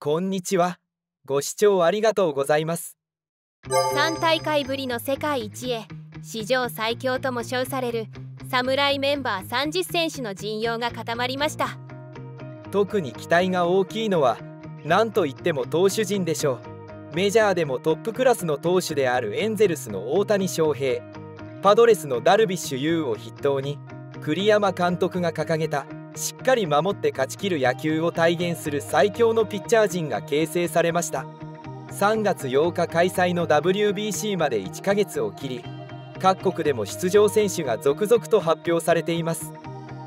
こんにちは。ご視聴ありがとうございます。3大会ぶりの世界一へ、史上最強とも称される侍メンバー30選手の陣容が固まりました。特に期待が大きいのは何といっても投手陣でしょう。メジャーでもトップクラスの投手であるエンゼルスの大谷翔平、パドレスのダルビッシュ有を筆頭に、栗山監督が掲げたしっかり守って勝ち切る野球を体現する最強のピッチャー陣が形成されました。3月8日開催の WBC まで1ヶ月を切り、各国でも出場選手が続々と発表されています。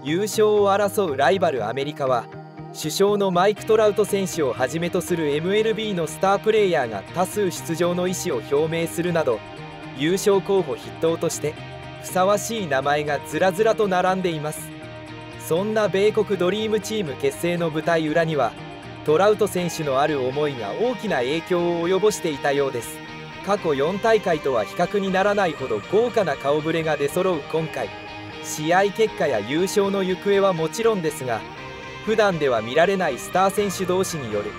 優勝を争うライバルアメリカは、主将のマイク・トラウト選手をはじめとする MLB のスタープレイヤーが多数出場の意思を表明するなど、優勝候補筆頭としてふさわしい名前がずらずらと並んでいます。そんな米国ドリームチーム結成の舞台裏には、トラウト選手のある思いが大きな影響を及ぼしていたようです。過去4大会とは比較にならないほど豪華な顔ぶれが出揃う今回、試合結果や優勝の行方はもちろんですが、普段では見られないスター選手同士による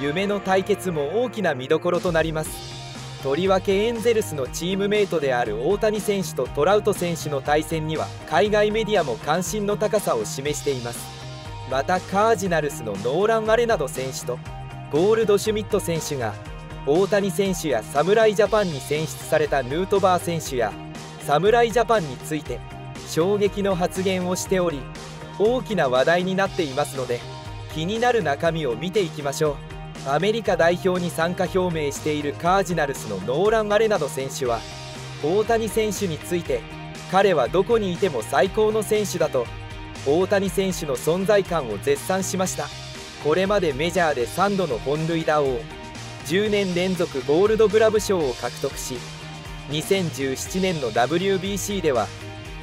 夢の対決も大きな見どころとなります。とりわけエンゼルスのチームメイトである大谷選手とトラウト選手の対戦には、海外メディアも関心の高さを示しています。またカージナルスのノーラン・アレナド選手とゴールドシュミット選手が、大谷選手や侍ジャパンに選出されたヌートバー選手や侍ジャパンについて衝撃の発言をしており、大きな話題になっていますので、気になる中身を見ていきましょう。アメリカ代表に参加表明しているカージナルスのノーラン・アレナド選手は、大谷選手について、彼はどこにいても最高の選手だと大谷選手の存在感を絶賛しました。これまでメジャーで3度の本塁打王、10年連続ゴールドグラブ賞を獲得し、2017年の WBC では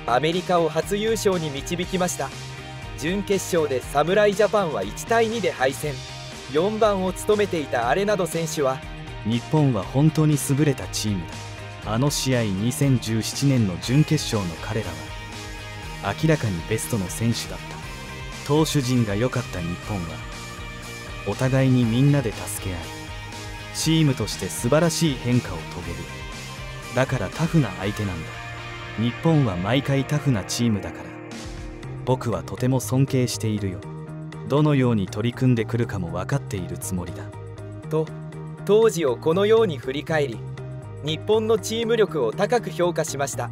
アメリカを初優勝に導きました。準決勝で侍ジャパンは1対2で敗戦。4番を務めていたアレナド選手は、日本は本当に優れたチームだ。あの試合、2017年の準決勝の彼らは明らかにベストの選手だった。投手陣が良かった日本は、お互いにみんなで助け合い、チームとして素晴らしい変化を遂げる。だからタフな相手なんだ。日本は毎回タフなチームだから、僕はとても尊敬しているよ。どのように取り組んでくるかも分かっているつもりだ。と、当時をこのように振り返り、日本のチーム力を高く評価しました。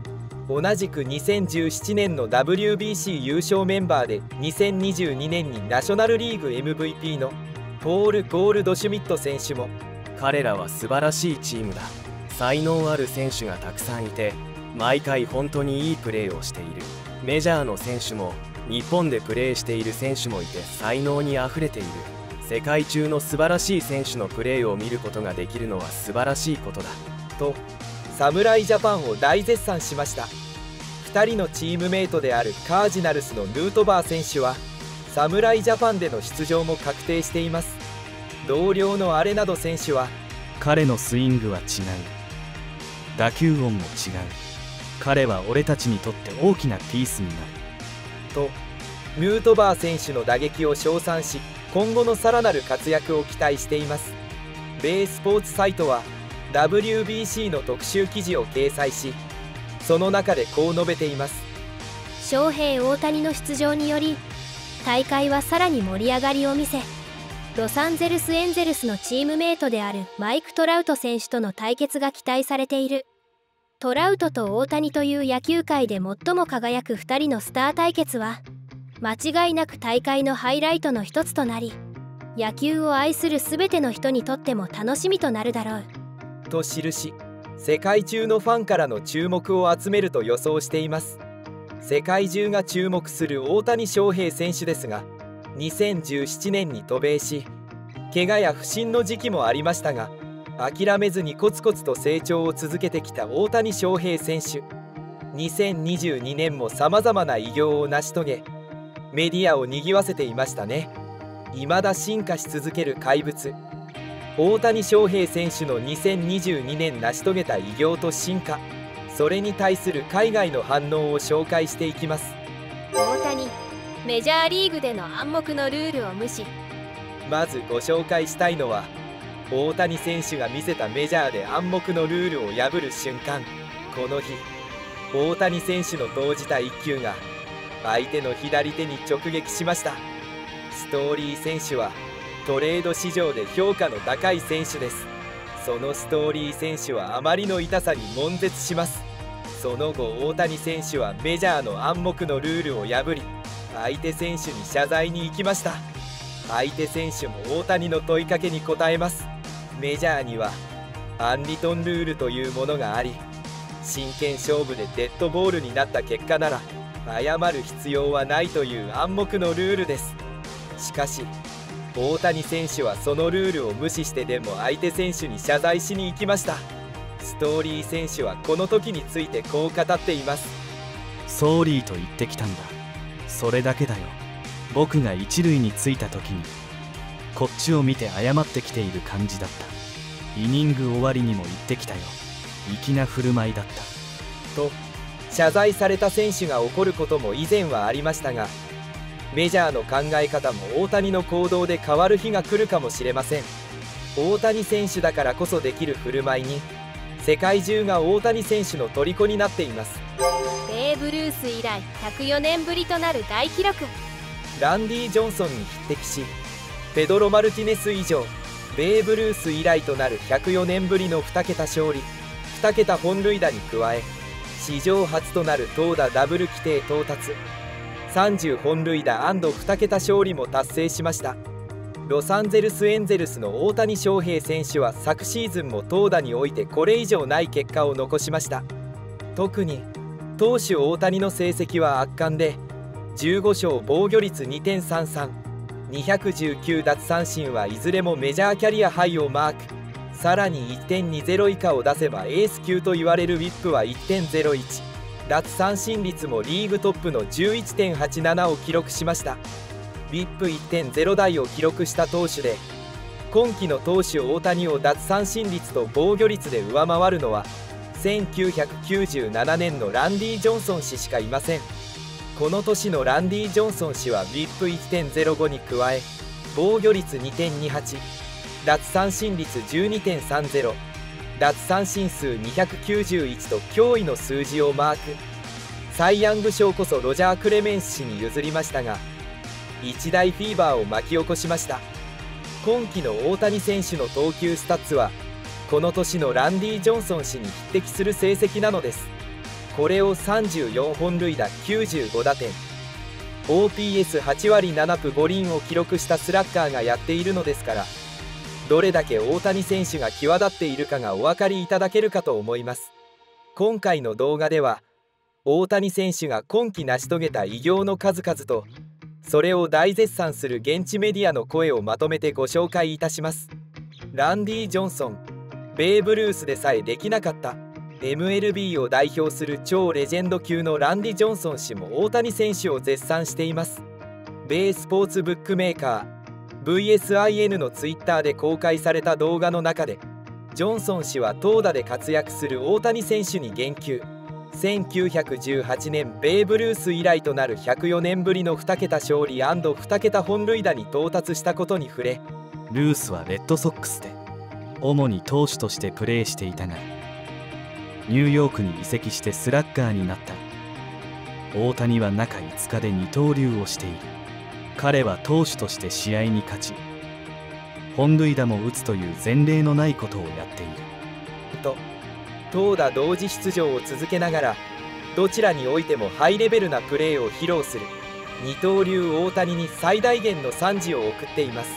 同じく2017年の WBC 優勝メンバーで、2022年にナショナルリーグ MVP のポール・ゴールドシュミット選手も、彼らは素晴らしいチームだ。才能ある選手がたくさんいて、毎回本当にいいプレーをしている。メジャーの選手も日本でプレーしている選手もいて、才能にあふれている。世界中の素晴らしい選手のプレーを見ることができるのは素晴らしいことだと、侍ジャパンを大絶賛しました。2人のチームメイトであるカージナルスのヌートバー選手は、侍ジャパンでの出場も確定しています。同僚のアレナド選手は、彼のスイングは違う、打球音も違う、彼は俺たちにとって大きなピースになると、ヌートバー選手の打撃を称賛し、今後のさらなる活躍を期待しています。米スポーツサイトは WBC の特集記事を掲載し、その中でこう述べています。翔平大谷の出場により、大会はさらに盛り上がりを見せ、ロサンゼルスエンゼルスのチームメイトであるマイク・トラウト選手との対決が期待されている。トラウトと大谷という野球界で最も輝く2人のスター対決は、間違いなく大会のハイライトの一つとなり、野球を愛する全ての人にとっても楽しみとなるだろうと記し、世界中のファンからの注目を集めると予想しています。世界中が注目する大谷翔平選手ですが、2017年に渡米し、怪我や不振の時期もありましたが、諦めずにコツコツと成長を続けてきた大谷翔平選手。2022年もさまざまな偉業を成し遂げ、メディアを賑わせていましたね。未だ進化し続ける怪物大谷翔平選手の2022年成し遂げた偉業と進化、それに対する海外の反応を紹介していきます。大谷メジャーリーグでの暗黙のルールを無視。まずご紹介したいのは、大谷選手が見せたメジャーで暗黙のルールを破る瞬間。この日、大谷選手の投じた1球が相手の左手に直撃しました。ストーリー選手はトレード市場で評価の高い選手です。そのストーリー選手はあまりの痛さに悶絶します。その後、大谷選手はメジャーの暗黙のルールを破り、相手選手に謝罪に行きました。相手選手も大谷の問いかけに答えます。メジャーにはアンリトンルールというものがあり、真剣勝負でデッドボールになった結果なら謝る必要はないという暗黙のルールです。しかし大谷選手はそのルールを無視してでも相手選手に謝罪しに行きました。ストーリー選手はこの時についてこう語っています。ソーリーと言ってきたんだ。それだけだよ。僕が一塁に着いた時にこっちを見て謝ってきている感じだった。イニング終わりにも言ってきたよ。粋な振る舞いだったと謝罪された選手が怒ることも以前はありましたが、メジャーの考え方も大谷の行動で変わる日が来るかもしれません。大谷選手だからこそできる振る舞いに世界中が大谷選手の虜になっています。ベーブ・ルース以来104年ぶりとなる大記録。ランディ・ジョンソンに匹敵し、ペドロ・マルティネス以上、ベーブ・ルース以来となる104年ぶりの2桁勝利2桁本塁打に加え、史上初となる投打ダブル規定到達、30本塁打&2桁勝利も達成しました。ロサンゼルスエンゼルスの大谷翔平選手は昨シーズンも投打においてこれ以上ない結果を残しました。特に投手大谷の成績は圧巻で、15勝防御率 2.33、219奪三振はいずれもメジャーキャリアハイをマーク。さらに 1.20 以下を出せばエース級と言われるウィップは 1.01、奪三振率もリーグトップの 11.87 を記録しました。WHIP1.0 台を記録した投手で、今季の投手大谷を奪三振率と防御率で上回るのは1997年のランディ・ジョンソン氏しかいません。この年のランディ・ジョンソン氏はWHIP1.05 に加え、防御率 2.28、奪三振率 12.30、奪三振数291と驚異の数字をマーク。サイ・ヤング賞こそロジャー・クレメンス氏に譲りましたが、一大フィーバーを巻き起こしました。今季の大谷選手の投球スタッツはこの年のランディ・ジョンソン氏に匹敵する成績なのです。これを34本塁打95打点 OPS8 割7分5厘を記録したスラッガーがやっているのですから、どれだけ大谷選手が際立っているかがお分かりいただけるかと思います。今回の動画では大谷選手が今季成し遂げた偉業の数々と、それを大絶賛する現地メディアの声をまとめてご紹介いたします。ランディ・ジョンソン、ベーブ・ルースでさえできなかった MLB を代表する超レジェンド級のランディ・ジョンソン氏も大谷選手を絶賛しています。米スポーツブックメーカー VSIN のツイッターで公開された動画の中で、ジョンソン氏は投打で活躍する大谷選手に言及。1918年ベーブ・ルース以来となる104年ぶりの2桁勝利&2桁本塁打に到達したことに触れ、ルースはレッドソックスで主に投手としてプレーしていたが、ニューヨークに移籍してスラッガーになった。大谷は中5日で二刀流をしている。彼は投手として試合に勝ち、本塁打も打つという前例のないことをやっていると、投打同時出場を続けながらどちらにおいてもハイレベルなプレーを披露する二刀流大谷に最大限の賛辞を送っています。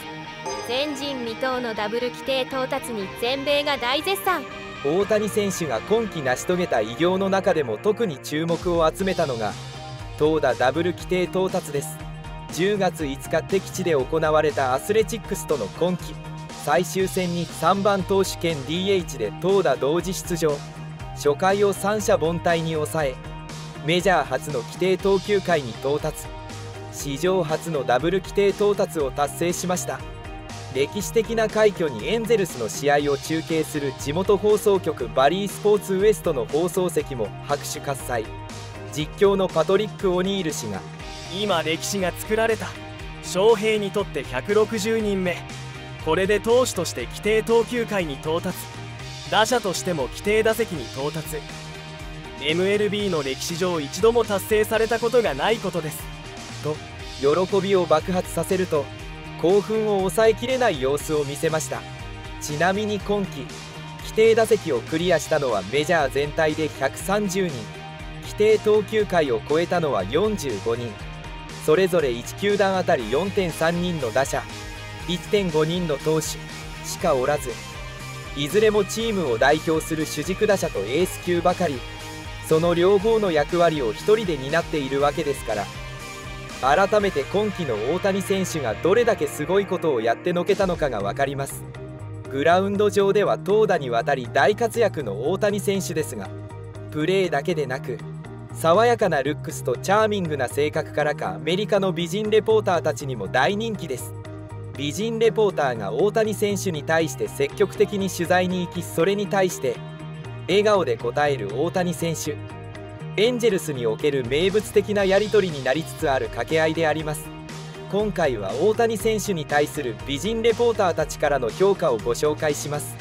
前人未到のダブル規定到達に全米が大絶賛。大谷選手が今季成し遂げた偉業の中でも特に注目を集めたのが投打ダブル規定到達です。10月5日敵地で行われたアスレチックスとの今季最終戦に3番投手兼 DH で投打同時出場、初回を三者凡退に抑え、メジャー初の規定投球回に到達、史上初のダブル規定到達を達成しました。歴史的な快挙にエンゼルスの試合を中継する地元放送局バリースポーツウエストの放送席も拍手喝采。実況のパトリック・オニール氏が、今歴史が作られた、翔平にとって160人目、これで投手として規定投球回に到達、打者としても規定打席に到達、 MLB の歴史上一度も達成されたことがないことですと喜びを爆発させると、興奮を抑えきれない様子を見せました。ちなみに今季規定打席をクリアしたのはメジャー全体で130人、規定投球回を超えたのは45人、それぞれ1球団あたり 4.3 人の打者 1.5 人の投手しかおらず、いずれもチームを代表する主軸打者とエース級ばかり、その両方の役割を1人で担っているわけですから、改めて今季の大谷選手がどれだけすごいことをやってのけたのかが分かります。グラウンド上では投打にわたり大活躍の大谷選手ですが、プレーだけでなく爽やかなルックスとチャーミングな性格からか、アメリカの美人レポーターたちにも大人気です。美人レポーターが大谷選手に対して積極的に取材に行き、それに対して笑顔で答える大谷選手、エンジェルスにおける名物的なやり取りになりつつある掛け合いであります。今回は大谷選手に対する美人レポーターたちからの評価をご紹介します。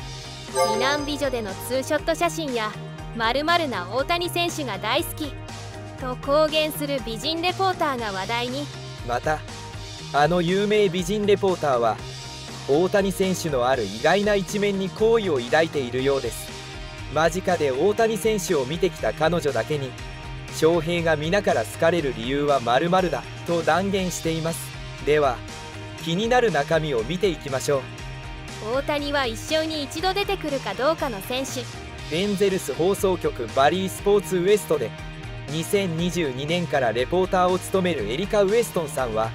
美男美女でのツーショット写真や〇〇な大谷選手が大好きと公言する美人レポーターが話題に。またあの有名美人レポーターは大谷選手のある意外な一面に好意を抱いているようです。間近で大谷選手を見てきた彼女だけに、翔平が皆から好かれる理由は〇〇だと断言しています。では気になる中身を見ていきましょう。大谷は一生に一度出てくるかどうかの選手。エンゼルス放送局バリースポーツウエストで2022年からレポーターを務めるエリカ・ウエストンさんは、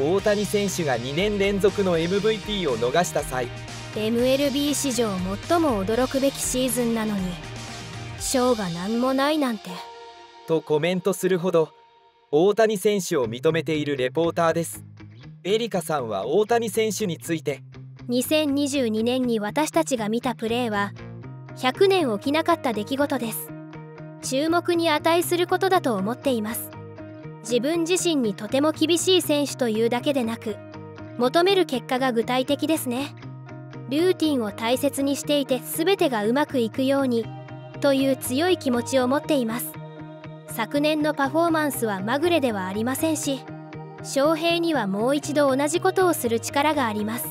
大谷選手が2年連続の MVP を逃した際、 MLB 史上最も驚くべきシーズンなのに賞が何もないなんてとコメントするほど大谷選手を認めているレポーターです。エリカさんは大谷選手について、2022年に私たちが見たプレーは100年起きなかった出来事です。注目に値することだと思っています。自分自身にとても厳しい選手というだけでなく、求める結果が具体的ですね。ルーティンを大切にしていて、全てがうまくいくようにという強い気持ちを持っています。昨年のパフォーマンスはまぐれではありませんし、翔平にはもう一度同じことをする力があります。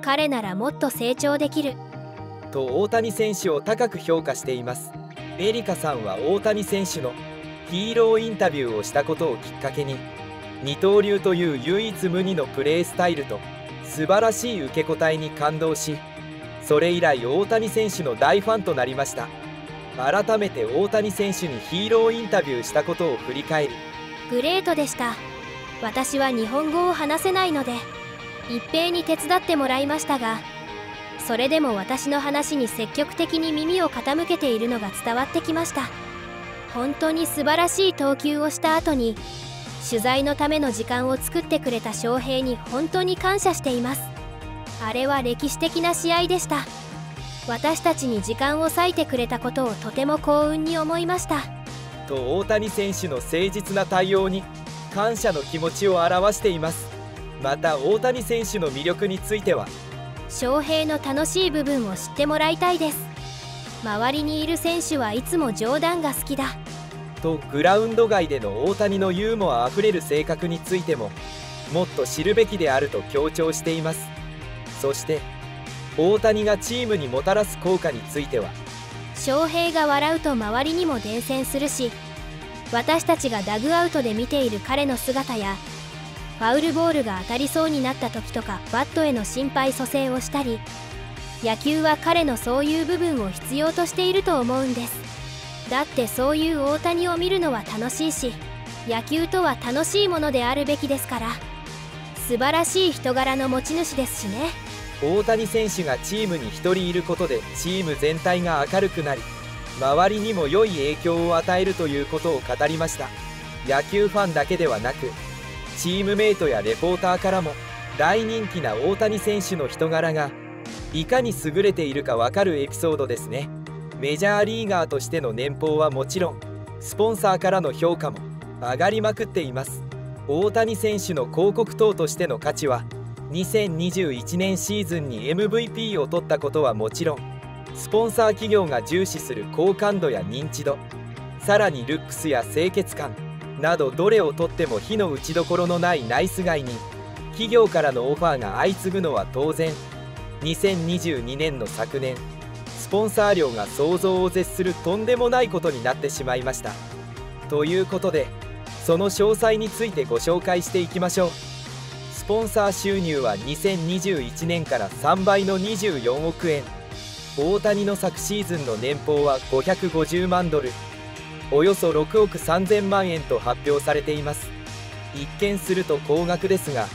彼ならもっと成長できると大谷選手を高く評価しています。エリカさんは大谷選手のヒーローインタビューをしたことをきっかけに、二刀流という唯一無二のプレースタイルと素晴らしい受け答えに感動し、それ以来大谷選手の大ファンとなりました。改めて大谷選手にヒーローインタビューしたことを振り返り、グレートでした。私は日本語を話せないので一平に手伝ってもらいましたが、それでも私の話に積極的に耳を傾けているのが伝わってきました。本当に素晴らしい投球をした後に取材のための時間を作ってくれた翔平に本当に感謝しています。あれは歴史的な試合でした。私たちに時間を割いてくれたことをとても幸運に思いました。と大谷選手の誠実な対応に感謝の気持ちを表しています。また大谷選手の魅力については、翔平の楽しい部分を知ってもらいたいです。周りにいる選手はいつも冗談が好きだ。とグラウンド外での大谷のユーモアあふれる性格についてももっと知るべきであると強調しています。そして大谷がチームにもたらす効果については、翔平が笑うと周りにも伝染するし、私たちがダグアウトで見ている彼の姿や、ファウルボールが当たりそうになった時とかバットへの心肺蘇生をしたり、野球は彼のそういう部分を必要としていると思うんです。だってそういう大谷を見るのは楽しいし、野球とは楽しいものであるべきですから、素晴らしい人柄の持ち主ですしね。大谷選手がチームに1人いることでチーム全体が明るくなり、周りにも良い影響を与えるということを語りました。野球ファンだけではなく、チームメイトやレポーターからも大人気な大谷選手の人柄がいかに優れているか分かるエピソードですね。メジャーリーガーとしての年俸はもちろん、スポンサーからの評価も上がりまくっています。大谷選手の広告塔としての価値は、2021年シーズンに MVP を取ったことはもちろん、スポンサー企業が重視する好感度や認知度、さらにルックスや清潔感など、どれをとっても非の打ちどころのないナイスガイに企業からのオファーが相次ぐのは当然。2022年の昨年、スポンサー料が想像を絶するとんでもないことになってしまいました。ということで、その詳細についてご紹介していきましょう。スポンサー収入は2021年から3倍の24億円、大谷の昨シーズンの年俸は550万ドル、およそ6億3000万円と発表されています。一見すると高額ですが、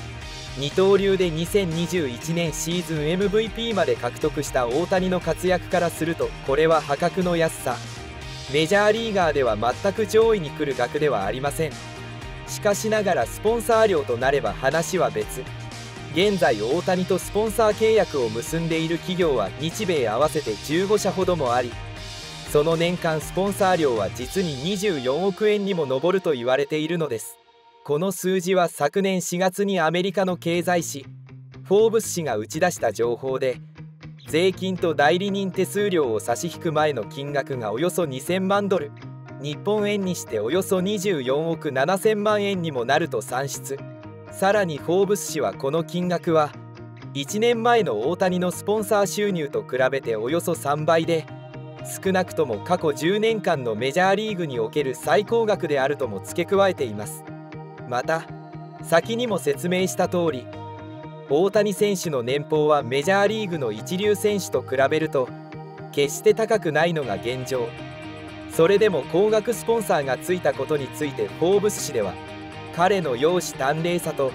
二刀流で2021年シーズン MVP まで獲得した大谷の活躍からすると、これは破格の安さ。メジャーリーガーでは全く上位に来る額ではありません。しかしながらスポンサー料となれば話は別。現在大谷とスポンサー契約を結んでいる企業は日米合わせて15社ほどもあり、その年間スポンサー料は実に24億円にも上ると言われているのです。この数字は昨年4月にアメリカの経済誌「フォーブス」誌が打ち出した情報で、税金と代理人手数料を差し引く前の金額がおよそ2000万ドル、日本円にしておよそ24億7000万円にもなると算出。さらに「フォーブス」誌はこの金額は1年前の大谷のスポンサー収入と比べておよそ3倍で、少なくとも過去10年間のメジャーリーグにおける最高額であるとも付け加えています。また、先にも説明した通り、大谷選手の年俸はメジャーリーグの一流選手と比べると決して高くないのが現状。それでも高額スポンサーがついたことについて、フォーブス誌では彼の容姿端麗さと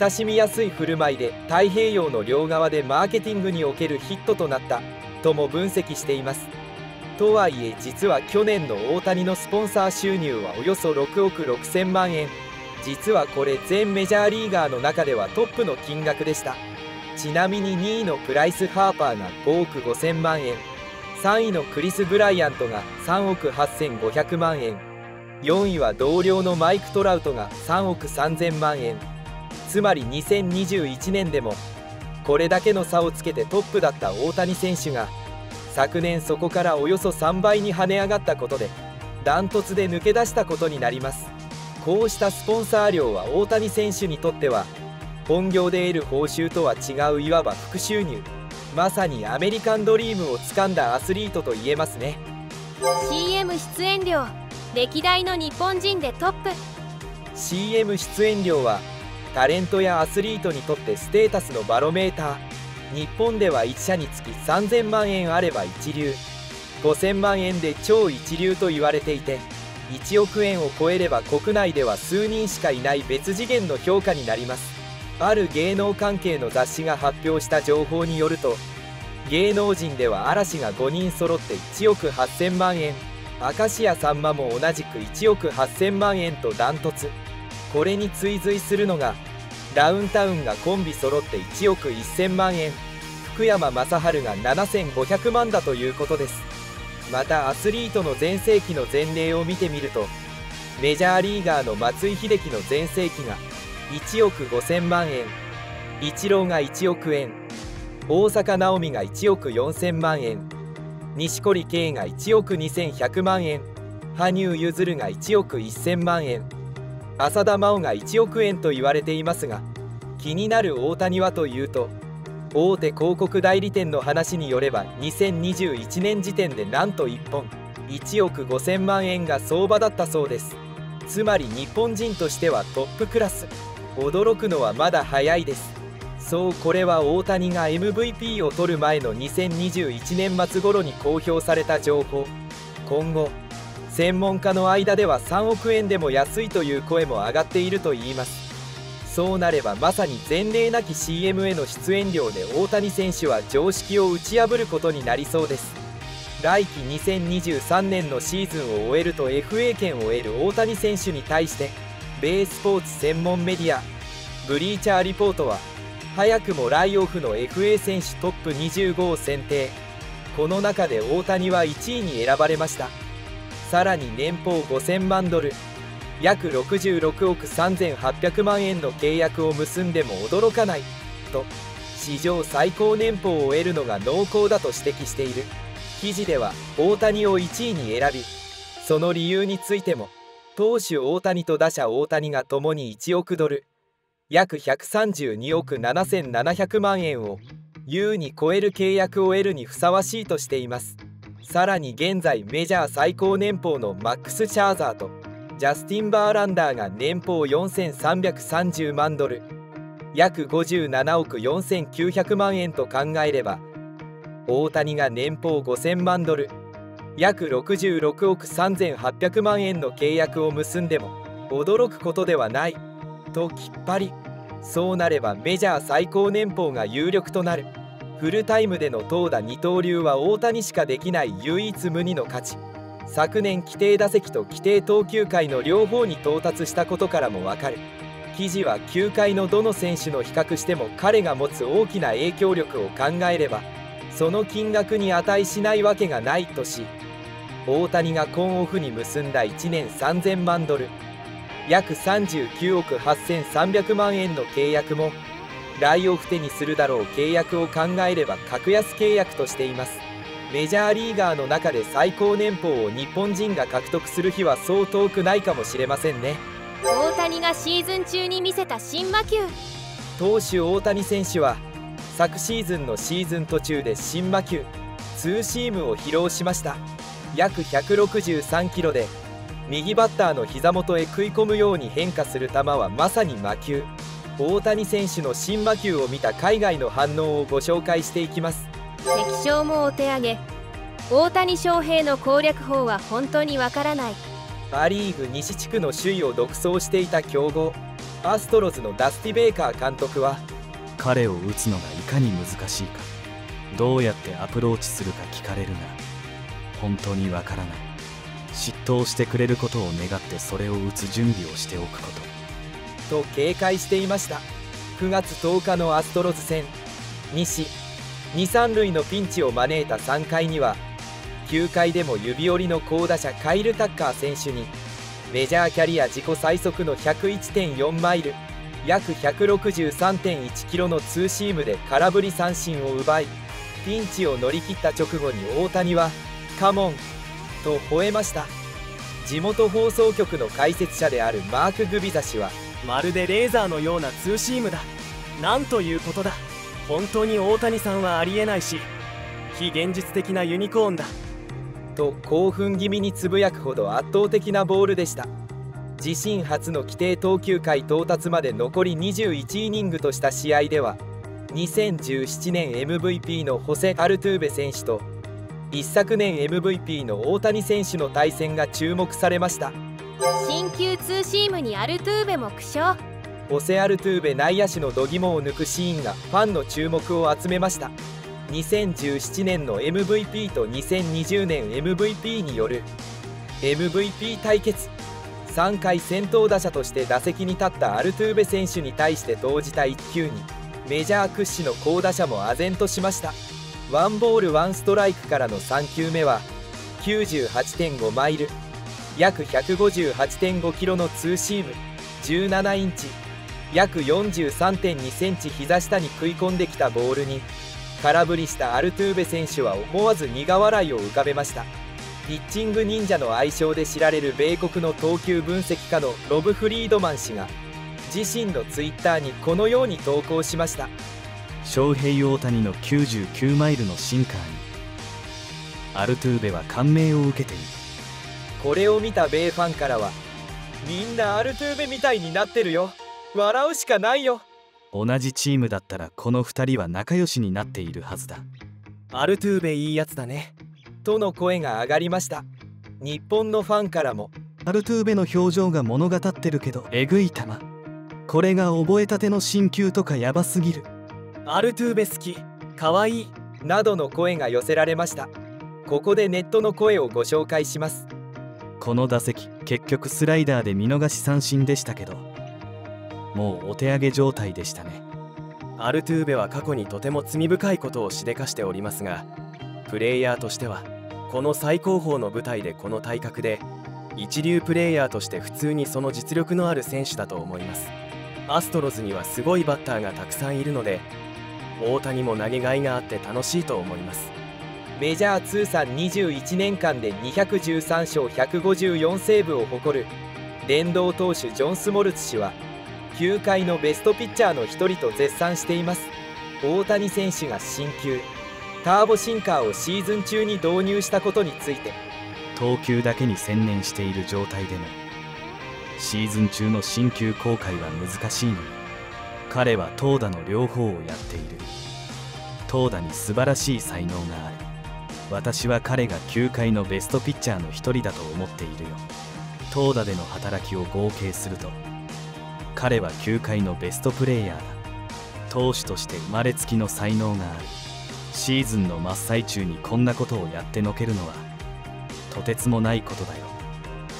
親しみやすい振る舞いで太平洋の両側でマーケティングにおけるヒットとなったとも分析しています。とはいえ、実は去年の大谷のスポンサー収入はおよそ6億6000万円。実はこれ、全メジャーリーガーの中ではトップの金額でした。ちなみに2位のプライス・ハーパーが5億5000万円、3位のクリス・ブライアントが3億8500万円、4位は同僚のマイク・トラウトが3億3000万円。つまり2021年でもこれだけの差をつけてトップだった大谷選手が、昨年そこからおよそ3倍に跳ね上がったことでダントツで抜け出したことになります。こうしたスポンサー料は大谷選手にとっては本業で得る報酬とは違う、いわば副収入。まさにアメリカンドリームをつかんだアスリートと言えますね。 CM 出演料歴代の日本人でトップ。 CM 出演料はタレントやアスリートにとってステータスのバロメーター。日本では1社につき3000万円あれば一流、5000万円で超一流と言われていて、1億円を超えれば国内では数人しかいない別次元の評価になります。ある芸能関係の雑誌が発表した情報によると、芸能人では嵐が5人揃って1億8000万円、明石家さんまも同じく1億8000万円とダントツ。これに追随するのがダウンタウンがコンビ揃って1億1000万円、福山雅治が7500万だということです。またアスリートの全盛期の前例を見てみると、メジャーリーガーの松井秀喜の全盛期が1億5000万円、イチローが1億円、大坂なおみが1億4000万円、錦織圭が1億2100万円、羽生結弦が1億1000万円、浅田真央が1億円と言われていますが、気になる大谷はというと、大手広告代理店の話によれば2021年時点でなんと1本1億5000万円が相場だったそうです。つまり日本人としてはトップクラス。驚くのはまだ早いです。そう、これは大谷が MVP を取る前の2021年末頃に公表された情報。今後専門家の間では3億円でも安いという声も上がっているといいます。そうなればまさに前例なき CM への出演料で大谷選手は常識を打ち破ることになりそうです。来季2023年のシーズンを終えると FA 権を得る大谷選手に対して、米スポーツ専門メディアブリーチャーリポートは早くも来オフの FA 選手トップ25を選定。この中で大谷は1位に選ばれました。さらに年俸5000万ドル、約66億3800万円の契約を結んでも驚かないと、史上最高年俸を得るのが濃厚だと指摘している。記事では大谷を1位に選び、その理由についても投手大谷と打者大谷がともに1億ドル約132億7700万円を優に超える契約を得るにふさわしいとしています。さらに現在メジャー最高年俸のマックス・シャーザーとジャスティン・バーランダーが年俸4330万ドル約57億4900万円と考えれば、大谷が年俸5000万ドル約66億3800万円の契約を結んでも驚くことではないときっぱり。そうなればメジャー最高年俸が有力となる。フルタイムでの投打二刀流は大谷しかできない唯一無二の価値。昨年規定打席と規定投球回の両方に到達したことからもわかる。記事は球界のどの選手の比較しても彼が持つ大きな影響力を考えればその金額に値しないわけがないとし、大谷が今オフに結んだ1年3000万ドル約39億8300万円の契約も来オフ手にするだろう契約を考えれば格安契約としています。メジャーリーガーの中で最高年俸を日本人が獲得する日はそう遠くないかもしれませんね。大谷がシーズン中に見せた新魔球。投手大谷選手は昨シーズンのシーズン途中で新魔球ツーシームを披露しました。約163キロで右バッターの膝元へ食い込むように変化する球はまさに魔球。大谷選手の新魔球を見た海外の反応をご紹介していきます。関翔もお手上げ。大谷翔平の攻略法は本当にわからない。パ・リーグ西地区の首位を独走していた強豪アストロズのダスティ・ベイカー監督は、彼を打つのがいかに難しいか、どうやってアプローチするか聞かれるが本当にわからない、執刀してくれることを願ってそれを打つ準備をしておくことと警戒していました。9月10日のアストロズ戦、西2、3塁のピンチを招いた3回には球界でも指折りの好打者カイル・タッカー選手にメジャーキャリア自己最速の 101.4 マイル約 163.1 キロのツーシームで空振り三振を奪い、ピンチを乗り切った直後に大谷は「カモン!」と吠えました。地元放送局の解説者であるマーク・グビザ氏は、まるでレーザーのようなツーシームだ、なんということだ、本当に大谷さんはありえないし非現実的なユニコーンだと興奮気味につぶやくほど圧倒的なボールでした。自身初の規定投球回到達まで残り21イニングとした試合では、2017年 MVP のホセ・アルトゥーベ選手と一昨年 MVP の大谷選手の対戦が注目されました。新旧ツーシームにアルトゥーベも苦笑。ホセ・アルトゥーベ内野手の度肝を抜くシーンがファンの注目を集めました。2017年の MVP と2020年 MVP による MVP 対決。3回先頭打者として打席に立ったアルトゥーベ選手に対して投じた1球にメジャー屈指の好打者も唖然としました。ワンボールワンストライクからの3球目は 98.5 マイル約 158.5 キロのツーシーム17インチ約 43.2 センチ膝下に食い込んできたボールに空振りしたアルトゥーベ選手は思わず苦笑いを浮かべました。ピッチング忍者の愛称で知られる米国の投球分析家のロブ・フリードマン氏が自身のツイッターにこのように投稿しました。翔平大谷の99マイルのシンカーにアルトゥーベは感銘を受けている。これを見た米ファンからは、みんなアルトゥーベみたいになってるよ、笑うしかないよ、同じチームだったらこの2人は仲良しになっているはずだ、アルトゥーベいいやつだねとの声が上がりました。日本のファンからも、アルトゥーベの表情が物語ってるけどえぐい球、これが覚えたての新球とかやばすぎる、アルトゥーベ好きかわいいなどの声が寄せられました。ここでネットの声をご紹介します。この打席結局スライダーで見逃し三振でしたけど、もうお手上げ状態でしたね。アルトゥーベは過去にとても罪深いことをしでかしておりますが、プレイヤーとしてはこの最高峰の舞台でこの体格で一流プレイヤーとして普通にその実力のある選手だと思います。アストロズにはすごいバッターがたくさんいるので、大谷も投げがいがあって楽しいと思います。メジャー通算21年間で213勝154セーブを誇る伝道投手ジョン・スモルツ氏は球界のベストピッチャーの一人と絶賛しています。大谷選手が新球ターボシンカーをシーズン中に導入したことについて、投球だけに専念している状態でもシーズン中の新球公開は難しいのに、彼は投打の両方をやっている。投打に素晴らしい才能がある。私は彼が球界のベストピッチャーの一人だと思っているよ。投打での働きを合計すると彼は球界のベストプレーヤーだ。投手として生まれつきの才能がある。シーズンの真っ最中にこんなことをやってのけるのはとてつもないことだよ。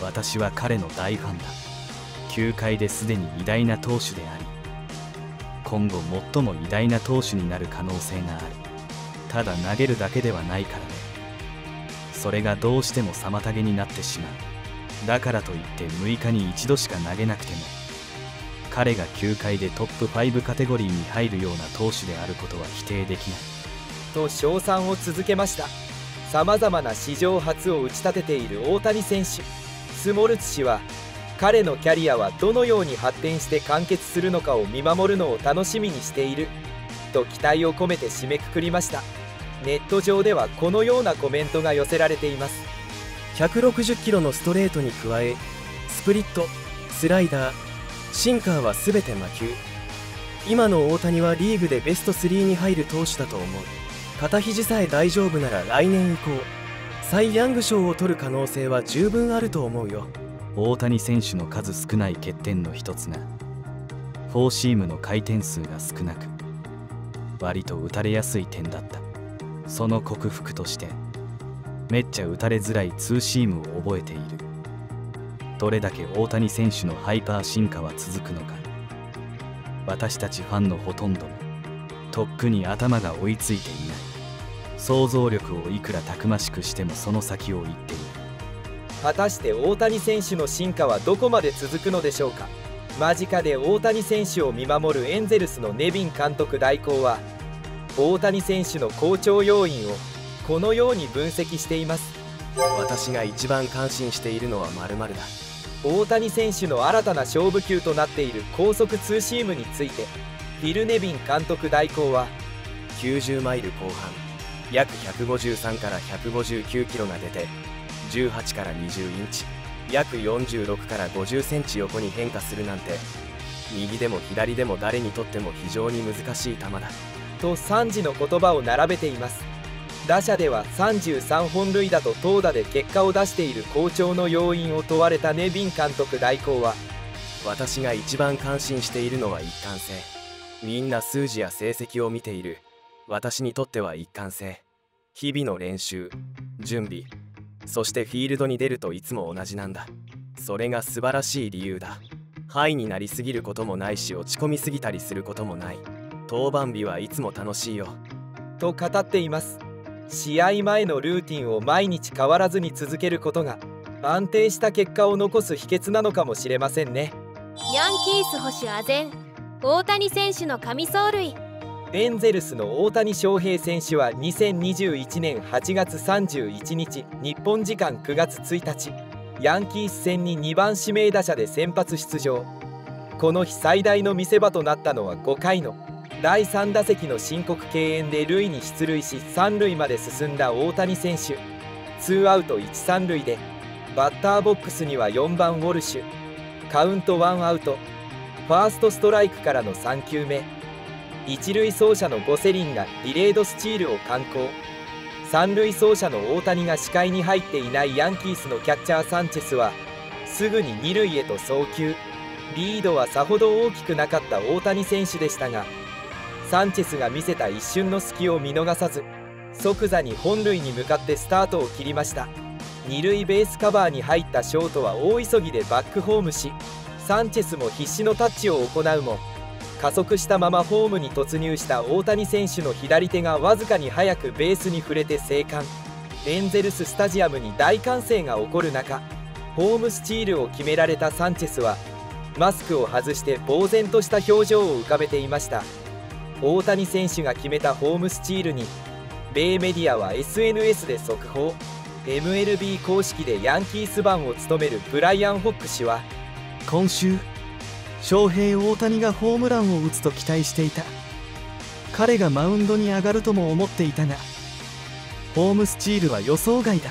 私は彼の大ファンだ。球界ですでに偉大な投手であり、今後最も偉大な投手になる可能性がある。ただ投げるだけではないからね。それがどうしても妨げになってしまう。だからといって6日に1度しか投げなくても彼が球界でトップ5カテゴリーに入るような投手であることは否定できないと称賛を続けました。さまざまな史上初を打ち立てている大谷選手。スモルツ氏は彼のキャリアはどのように発展して完結するのかを見守るのを楽しみにしていると期待を込めて締めくくりました。ネット上ではこのようなコメントが寄せられています。160キロのストレートに加えスプリット、スライダー、シンカーは全て魔球。今の大谷はリーグでベスト3に入る投手だと思う。肩肘さえ大丈夫なら来年以降サイ・ヤング賞を取る可能性は十分あると思うよ。大谷選手の数少ない欠点の一つがフォーシームの回転数が少なく、割と打たれやすい点だった。その克服としてめっちゃ打たれづらいツーシームを覚えている。どれだけ大谷選手のハイパー進化は続くのか、私たちファンのほとんどもとっくに頭が追いついていない。想像力をいくらたくましくしてもその先を行っている。果たして大谷選手の進化はどこまで続くのでしょうか。間近で大谷選手を見守るエンゼルスのネビン監督代行は大谷選手の好調要因をこのように分析しています。私が一番感心しているのは〇〇だ。大谷選手の新たな勝負球となっている高速ツーシームについてフィル・ネビン監督代行は90マイル後半約153から159キロが出て18から20インチ約46から50センチ横に変化するなんて右でも左でも誰にとっても非常に難しい球だと賛辞の言葉を並べています。打者では33本塁打と投打で結果を出している好調の要因を問われたネビン監督代行は私が一番感心しているのは一貫性。みんな数字や成績を見ている。私にとっては一貫性。日々の練習、準備、そしてフィールドに出るといつも同じなんだ。それが素晴らしい理由だ。ハイになりすぎることもないし落ち込みすぎたりすることもない。登板日はいつも楽しいよと語っています。試合前のルーティンを毎日変わらずに続けることが安定した結果を残す秘訣なのかもしれませんね。ヤンキース捕手あぜん、大谷選手の神走塁。エンゼルスの大谷翔平選手は2021年8月31日日本時間9月1日、ヤンキース戦に2番指名打者で先発出場。この日最大の見せ場となったのは5回の第3打席の申告敬遠で塁に出塁し3塁まで進んだ大谷選手。2アウト1、3塁でバッターボックスには4番ウォルシュ。カウント1アウトファーストストライクからの3球目、1塁走者のゴセリンがディレードスチールを敢行。3塁走者の大谷が視界に入っていないヤンキースのキャッチャーサンチェスはすぐに2塁へと送球。リードはさほど大きくなかった大谷選手でしたが、サンチェスが見せた一瞬の隙を見逃さず即座に本塁に向かってスタートを切りました。二塁ベースカバーに入ったショートは大急ぎでバックホームし、サンチェスも必死のタッチを行うも加速したままホームに突入した大谷選手の左手がわずかに早くベースに触れて生還。エンゼルススタジアムに大歓声が起こる中、ホームスチールを決められたサンチェスはマスクを外して呆然とした表情を浮かべていました。大谷選手が決めたホームスチールに米メディアは SNS で速報。 MLB 公式でヤンキース番を務めるブライアン・フォック氏は、今週翔平大谷がホームランを打つと期待していた。彼がマウンドに上がるとも思っていたが、ホームスチールは予想外だ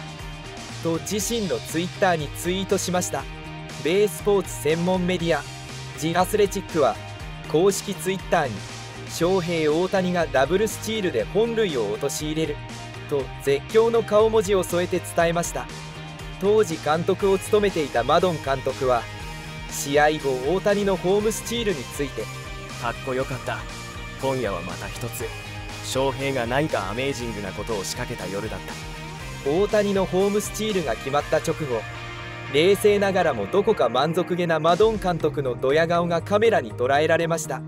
と自身のツイッターにツイートしました。米スポーツ専門メディアジ・アスレチックは公式ツイッターに、翔平大谷がダブルスチールで本塁を陥れると絶叫の顔文字を添えて伝えました。当時監督を務めていたマドン監督は試合後、大谷のホームスチールについて、かっこよかった。今夜はまた一つ翔平が何かアメージングなことを仕掛けた夜だった。大谷のホームスチールが決まった直後、冷静ながらもどこか満足げなマドン監督のドヤ顔がカメラに捉えられました。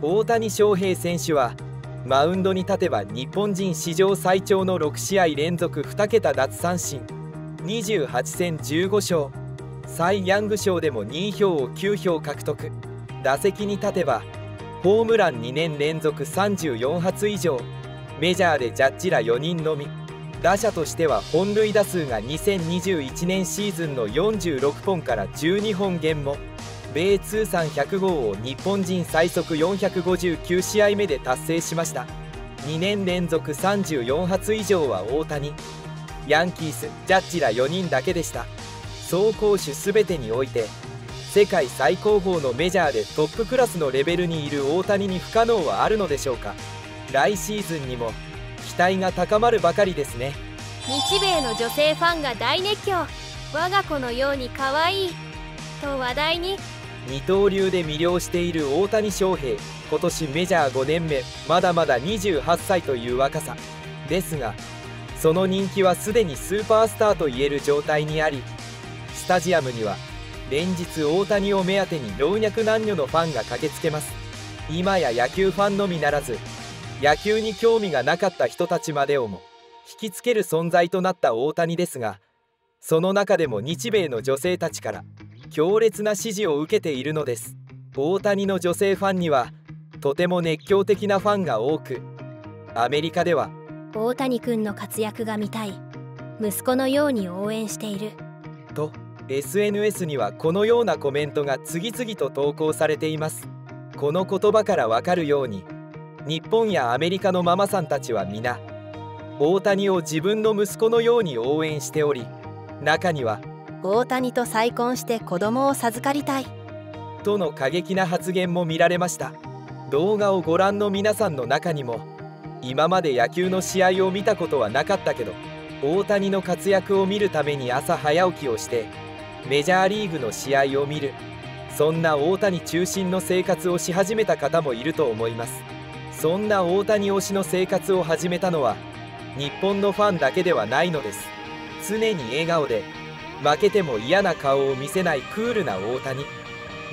大谷翔平選手はマウンドに立てば日本人史上最長の6試合連続2桁奪三振、28戦15勝、サイ・ヤング賞でも2票を9票獲得。打席に立てばホームラン2年連続34発以上、メジャーでジャッジら4人のみ。打者としては本塁打数が2021年シーズンの46本から12本減も、米通算100号を日本人最速459試合目で達成しました。2年連続34発以上は大谷、ヤンキース、ジャッジら4人だけでした。走攻手全てにおいて世界最高峰のメジャーでトップクラスのレベルにいる大谷に不可能はあるのでしょうか。来シーズンにも期待が高まるばかりですね。日米の女性ファンが大熱狂。我が子のように可愛いと話題に。二刀流で魅了している大谷翔平、今年メジャー5年目、まだまだ28歳という若さですが、その人気はすでにスーパースターといえる状態にあり、スタジアムには連日大谷を目当てに老若男女のファンが駆けつけます。今や野球ファンのみならず、野球に興味がなかった人たちまでをも引きつける存在となった大谷ですが、その中でも日米の女性たちから強烈な支持を受けているのです。大谷の女性ファンにはとても熱狂的なファンが多く、アメリカでは大谷君の活躍が見たい、息子のように応援していると SNS にはこのようなコメントが次々と投稿されています。この言葉からわかるように、日本やアメリカのママさんたちは皆大谷を自分の息子のように応援しており、中には大谷と再婚して子供を授かりたいとの過激な発言も見られました。動画をご覧の皆さんの中にも、今まで野球の試合を見たことはなかったけど大谷の活躍を見るために朝早起きをしてメジャーリーグの試合を見る、そんな大谷中心の生活をし始めた方もいると思います。そんな大谷推しの生活を始めたのは日本のファンだけではないのです。常に笑顔で負けても嫌な顔を見せないクールな大谷。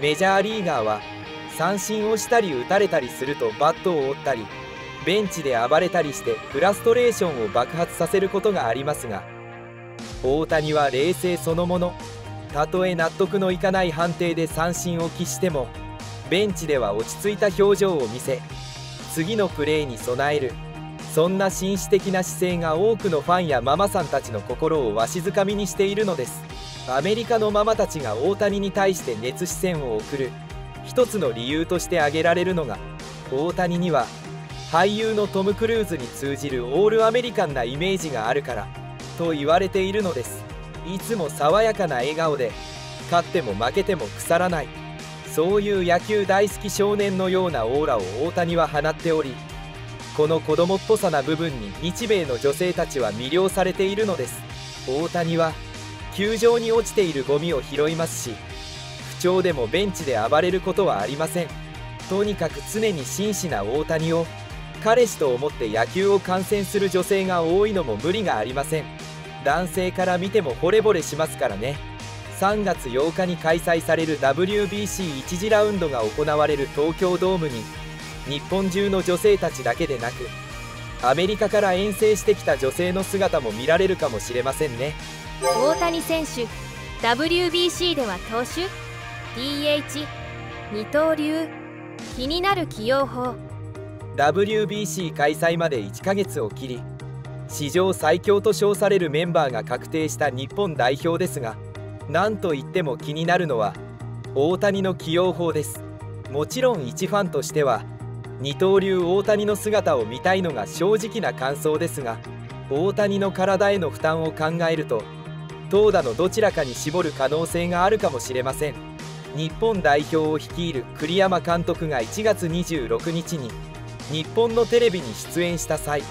メジャーリーガーは三振をしたり打たれたりするとバットを折ったりベンチで暴れたりしてフラストレーションを爆発させることがありますが、大谷は冷静そのもの。たとえ納得のいかない判定で三振を喫してもベンチでは落ち着いた表情を見せ、次のプレーに備える、そんな紳士的な姿勢が多くのファンやママさんたちの心をわしづかみにしているのです。アメリカのママたちが大谷に対して熱視線を送る一つの理由として挙げられるのが、大谷には俳優のトム・クルーズに通じるオールアメリカンなイメージがあるからと言われているのです。いつも爽やかな笑顔で勝っても負けても腐らない、そういう野球大好き少年のようなオーラを大谷は放っており、この子供っぽさな部分に日米の女性たちは魅了されているのです。大谷は球場に落ちているゴミを拾いますし、不調でもベンチで暴れることはありません。とにかく常に真摯な大谷を彼氏と思って野球を観戦する女性が多いのも無理がありません。男性から見ても惚れ惚れしますからね。3月8日に開催される WBC1 次ラウンドが行われる東京ドームに、日本中の女性たちだけでなくアメリカから遠征してきた女性の姿も見られるかもしれませんね。大谷選手、WBC では投手、DH、二刀流、気になる起用法。 WBC 開催まで1ヶ月を切り、史上最強と称されるメンバーが確定した日本代表ですが、なんといっても気になるのは大谷の起用法です。もちろん一ファンとしては二刀流大谷の姿を見たいのが正直な感想ですが、大谷の体への負担を考えると投打のどちらかに絞る可能性があるかもしれません。日本代表を率いる栗山監督が1月26日に日本のテレビに出演した際、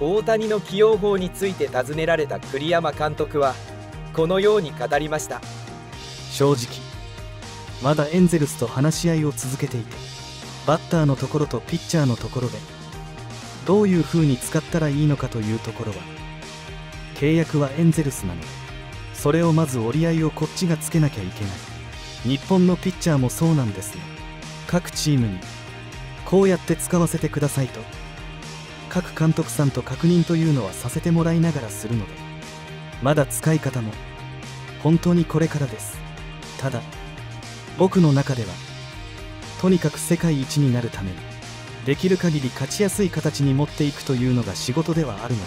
大谷の起用法について尋ねられた栗山監督はこのように語りました。正直まだエンゼルスと話し合いを続けていて、バッターのところとピッチャーのところでどういう風に使ったらいいのかというところは、契約はエンゼルスなのでそれをまず折り合いをこっちがつけなきゃいけない。日本のピッチャーもそうなんですね。各チームにこうやって使わせてくださいと各監督さんと確認というのはさせてもらいながらするので、まだ使い方も本当にこれからです。ただ僕の中ではとにかく世界一になるためにできる限り勝ちやすい形に持っていくというのが仕事ではあるので、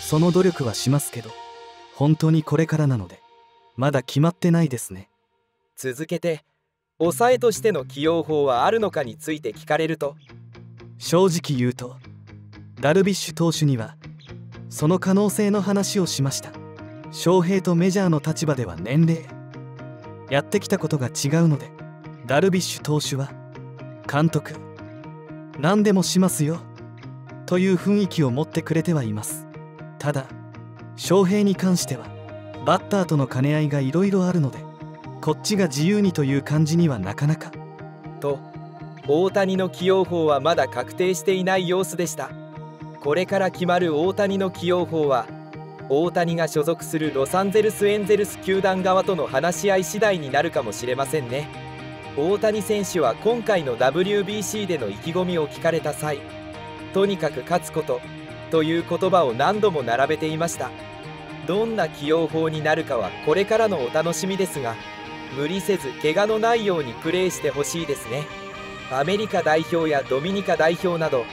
その努力はしますけど本当にこれからなのでまだ決まってないですね。続けて抑えとしての起用法はあるのかについて聞かれると、正直言うとダルビッシュ投手にはその可能性の話をしました。翔平とメジャーの立場では年齢やってきたことが違うので、ダルビッシュ投手は監督何でもしますよという雰囲気を持ってくれてはいます。ただ翔平に関してはバッターとの兼ね合いがいろいろあるのでこっちが自由にという感じにはなかなかと、大谷の起用法はまだ確定していない様子でした。これから決まる大谷の起用法は大谷が所属するロサンゼルスエンゼルス球団側との話し合い次第になるかもしれませんね。大谷選手は今回の WBC での意気込みを聞かれた際、とにかく勝つことという言葉を何度も並べていました。どんな起用法になるかはこれからのお楽しみですが、無理せず怪我のないようにプレーしてほしいですね。アメリカ代表やドミニカ代表など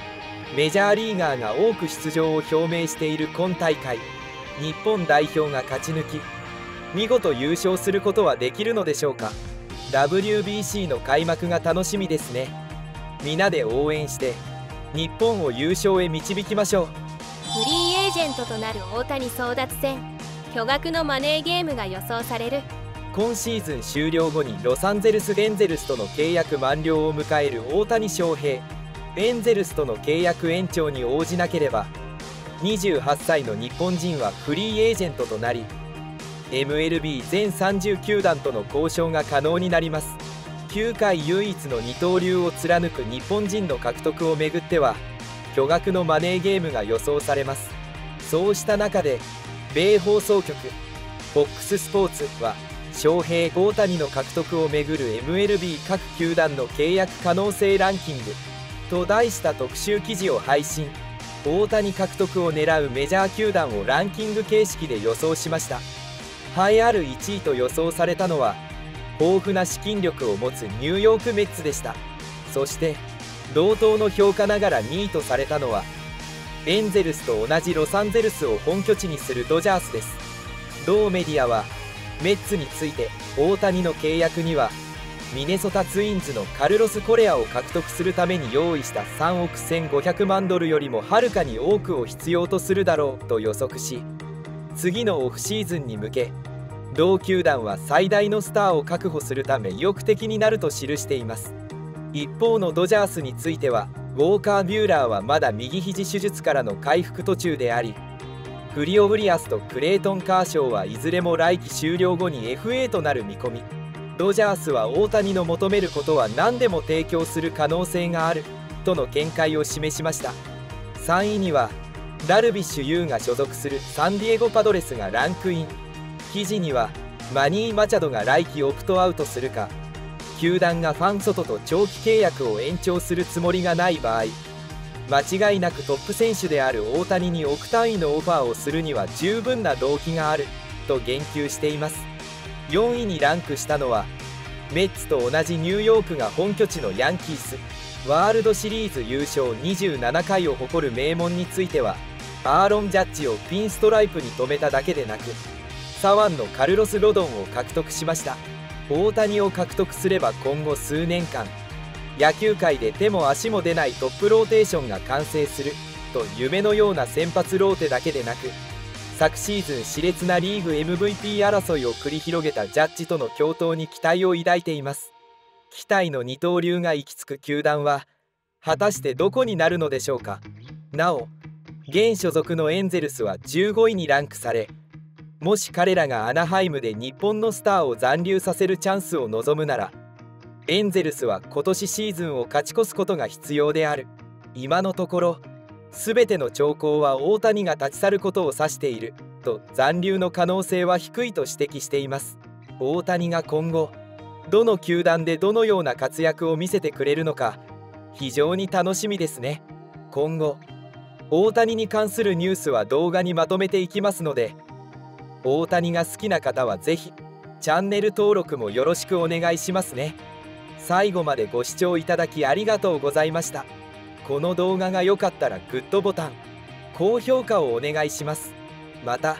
メジャーリーガーが多く出場を表明している今大会、日本代表が勝ち抜き見事優勝することはできるのでしょうか。 WBC の開幕が楽しみですね。みんなで応援して日本を優勝へ導きましょう。フリーエージェントとなる大谷争奪戦、巨額のマネーゲームが予想される。今シーズン終了後にロサンゼルスエンゼルスとの契約満了を迎える大谷翔平。エンゼルスとの契約延長に応じなければ28歳の日本人はフリーエージェントとなり、 MLB 全30球団との交渉が可能になります。球界唯一の二刀流を貫く日本人の獲得をめぐっては巨額のマネーゲームが予想されます。そうした中で米放送局 FOX スポーツは翔平大谷の獲得をめぐる MLB 各球団の契約可能性ランキングと題した特集記事を配信。大谷獲得を狙うメジャー球団をランキング形式で予想しました。栄えある1位と予想されたのは豊富な資金力を持つニューヨークメッツでした。そして同等の評価ながら2位とされたのはエンゼルスと同じロサンゼルスを本拠地にするドジャースです。同メディアはメッツについて大谷の契約にはミネソタツインズのカルロス・コレアを獲得するために用意した3億1500万ドルよりもはるかに多くを必要とするだろうと予測し、次のオフシーズンに向け同球団は最大のスターを確保するため意欲的になると記しています。一方のドジャースについてはウォーカー・ビューラーはまだ右肘手術からの回復途中であり、フリオ・ウリアスとクレイトン・カーショーはいずれも来季終了後に FA となる見込み。ドジャースは大谷の求めることは何でも提供する可能性があるとの見解を示しました。3位にはダルビッシュ有が所属するサンディエゴパドレスがランクイン。記事にはマニー・マチャドが来季オプトアウトするか、球団がファン・ソトと長期契約を延長するつもりがない場合、間違いなくトップ選手である大谷に億単位のオファーをするには十分な動機があると言及しています。4位にランクしたのはメッツと同じニューヨークが本拠地のヤンキース、ワールドシリーズ優勝27回を誇る名門についてはアーロン・ジャッジをピンストライプに止めただけでなく左腕のカルロス・ロドンを獲得しました。大谷を獲得すれば今後数年間野球界で手も足も出ないトップローテーションが完成すると夢のような先発ローテだけでなく昨シーズン熾烈なリーグ MVP 争いを繰り広げたジャッジとの共闘に期待を抱いています。期待の二刀流が行き着く球団は果たしてどこになるのでしょうか。なお現所属のエンゼルスは15位にランクされ、もし彼らがアナハイムで日本のスターを残留させるチャンスを望むならエンゼルスは今年シーズンを勝ち越すことが必要である。今のところ全ての兆候は大谷が立ち去ることを指していると残留の可能性は低いと指摘しています。大谷が今後どの球団でどのような活躍を見せてくれるのか非常に楽しみですね。今後大谷に関するニュースは動画にまとめていきますので大谷が好きな方は是非チャンネル登録もよろしくお願いしますね。最後までご視聴いただきありがとうございました。この動画が良かったらグッドボタン、高評価をお願いします。また、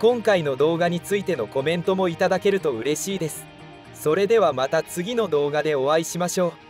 今回の動画についてのコメントもいただけると嬉しいです。それではまた次の動画でお会いしましょう。